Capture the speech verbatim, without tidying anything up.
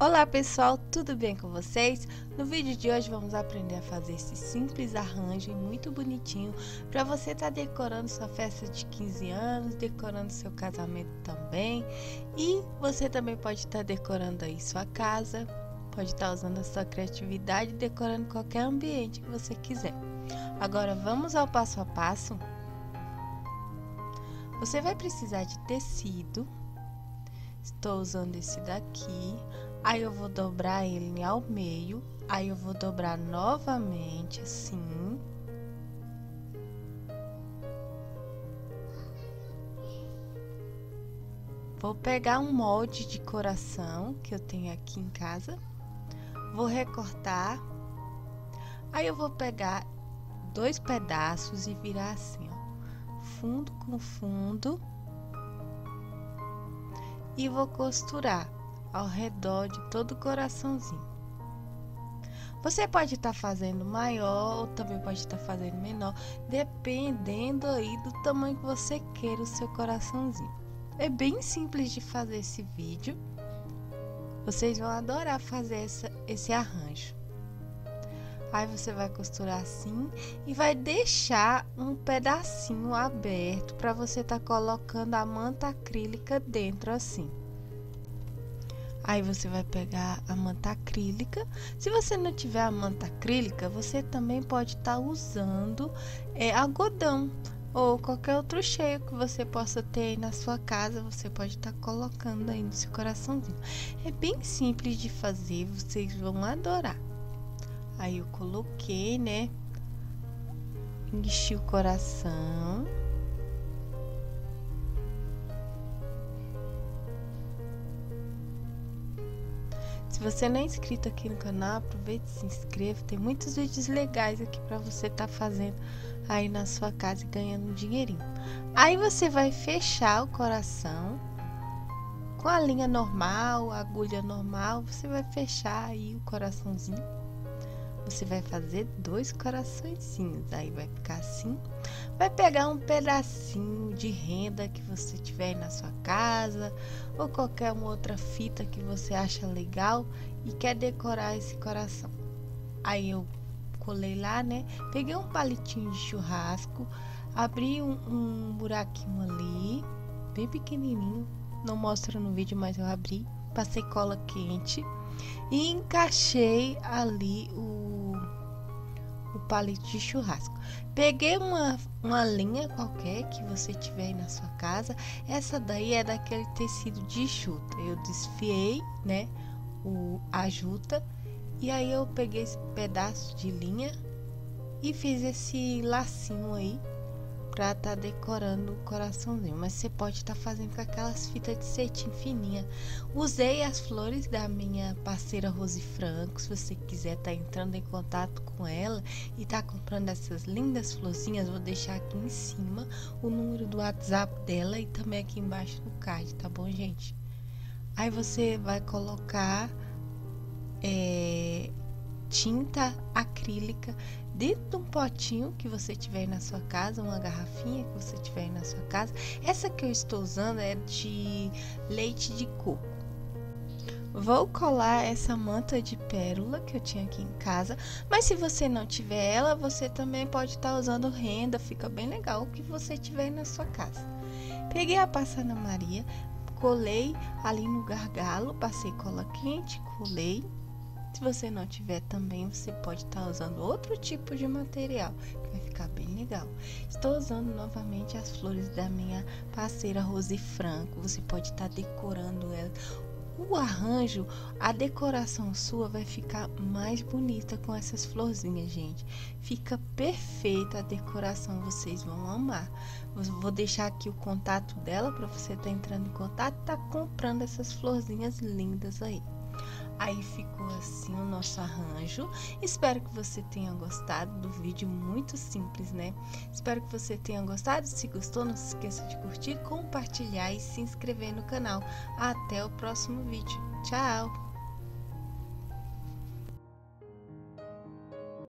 Olá pessoal, tudo bem com vocês? No vídeo de hoje vamos aprender a fazer esse simples arranjo muito bonitinho para você estar tá decorando sua festa de quinze anos, decorando seu casamento também, e você também pode estar tá decorando aí sua casa, pode estar tá usando a sua criatividade, decorando qualquer ambiente que você quiser. Agora vamos ao passo a passo. Você vai precisar de tecido. Estou usando esse daqui. Aí eu vou dobrar ele ao meio, aí eu vou dobrar novamente assim. Vou pegar um molde de coração que eu tenho aqui em casa, vou recortar, aí eu vou pegar dois pedaços e virar assim, ó, fundo com fundo, e vou costurar ao redor de todo o coraçãozinho. Você pode estar tá fazendo maior ou também pode estar tá fazendo menor, dependendo aí do tamanho que você queira o seu coraçãozinho. É bem simples de fazer esse vídeo. Vocês vão adorar fazer essa, esse arranjo. Aí você vai costurar assim e vai deixar um pedacinho aberto para você estar tá colocando a manta acrílica dentro assim. Aí você vai pegar a manta acrílica. Se você não tiver a manta acrílica, você também pode estar tá usando é, algodão ou qualquer outro cheio que você possa ter aí na sua casa. Você pode estar tá colocando aí no seu coraçãozinho. É bem simples de fazer, vocês vão adorar. Aí eu coloquei, né? Enchi o coração. Se você não é inscrito aqui no canal, aproveite e se inscreva. Tem muitos vídeos legais aqui para você tá fazendo aí na sua casa e ganhando um dinheirinho. Aí você vai fechar o coração com a linha normal, a agulha normal. Você vai fechar aí o coraçãozinho. Você vai fazer dois coraçõezinhos. Aí vai ficar assim. Vai pegar um pedacinho de renda que você tiver aí na sua casa, ou qualquer uma outra fita que você acha legal e quer decorar esse coração. Aí eu colei lá, né? Peguei um palitinho de churrasco, abri um, um buraquinho ali, bem pequenininho. Não mostro no vídeo, mas eu abri. Passei cola quente e encaixei ali o, o palito de churrasco. Peguei uma, uma linha qualquer que você tiver aí na sua casa. Essa daí é daquele tecido de juta. Eu desfiei, né, o, a juta, e aí eu peguei esse pedaço de linha e fiz esse lacinho aí pra tá decorando o coraçãozinho. Mas você pode tá fazendo com aquelas fitas de cetim fininha. Usei as flores da minha parceira Rose Franco. Se você quiser tá entrando em contato com ela e tá comprando essas lindas florzinhas, vou deixar aqui em cima o número do WhatsApp dela e também aqui embaixo no card, tá bom, gente? Aí você vai colocar é, tinta acrílica dentro de um potinho que você tiver aí na sua casa, uma garrafinha que você tiver aí na sua casa. Essa que eu estou usando é de leite de coco. Vou colar essa manta de pérola que eu tinha aqui em casa, mas se você não tiver ela, você também pode estar usando renda, fica bem legal o que você tiver aí na sua casa. Peguei a passana Maria, colei ali no gargalo, passei cola quente, colei. Se você não tiver também, você pode estar usando outro tipo de material, que vai ficar bem legal. Estou usando novamente as flores da minha parceira Rose Franco. Você pode estar decorando ela. O arranjo, a decoração sua vai ficar mais bonita com essas florzinhas, gente. Fica perfeita a decoração, vocês vão amar. Eu vou deixar aqui o contato dela para você estar entrando em contato e tá comprando essas florzinhas lindas aí. Aí ficou assim o nosso arranjo. Espero que você tenha gostado do vídeo, muito simples, né? Espero que você tenha gostado. Se gostou, não se esqueça de curtir, compartilhar e se inscrever no canal. Até o próximo vídeo. Tchau!